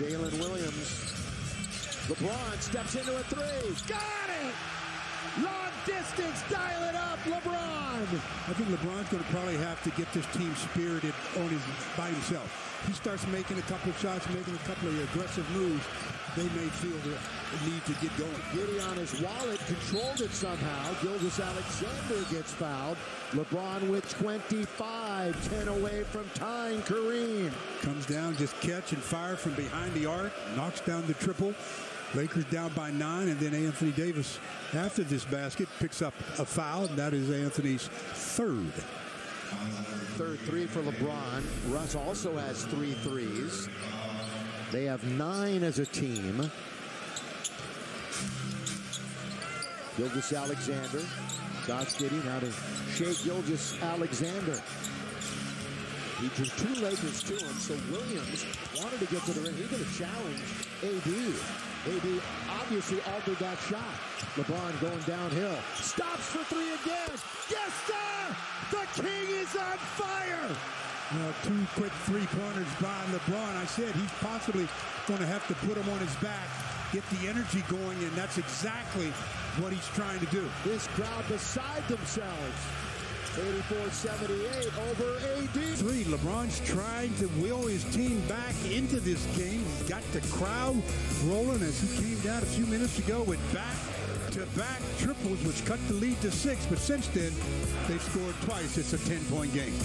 Jalen Williams. LeBron steps into a three. Got it! Long distance, dial it up, LeBron! I think LeBron's going to probably have to get this team spirited on his, by himself. He starts making a couple of shots, making a couple of aggressive moves. They may feel the need to get going. Giddey on his wallet, controlled it somehow. Gilgeous-Alexander gets fouled. LeBron with 25, 10 away from tying Kareem. Comes down, just catch and fire from behind the arc. Knocks down the triple. Lakers down by 9, and then Anthony Davis, after this basket, picks up a foul, and that is Anthony's third. Third three for LeBron. Russ also has 3 threes. They have 9 as a team. Gilgeous-Alexander. Josh Giddey now to Shai Gilgeous-Alexander. He drew 2 Lakers to him, so Williams wanted to get to the rim. He's going to challenge AD. AD obviously altered that shot. LeBron going downhill. Stops for 3 again. Yes, sir! The king is on fire! Now, 2 quick three-pointers by LeBron. I said he's possibly going to have to put him on his back, get the energy going, and that's exactly what he's trying to do. This crowd beside themselves. 84-78 over AD. 3, LeBron's trying to will his team back into this game. He's got the crowd rolling as he came down a few minutes ago with back-to-back triples, which cut the lead to 6. But since then, they've scored twice. It's a 10-point game.